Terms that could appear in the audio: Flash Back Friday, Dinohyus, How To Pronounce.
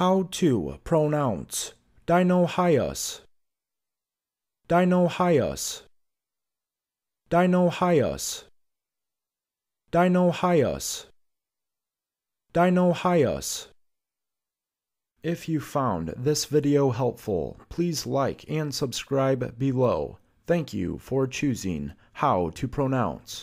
How to pronounce Dinohyus, Dinohyus, Dinohyus, Dinohyus, Dinohyus. If you found this video helpful, please like and subscribe below. Thank you for choosing How to Pronounce.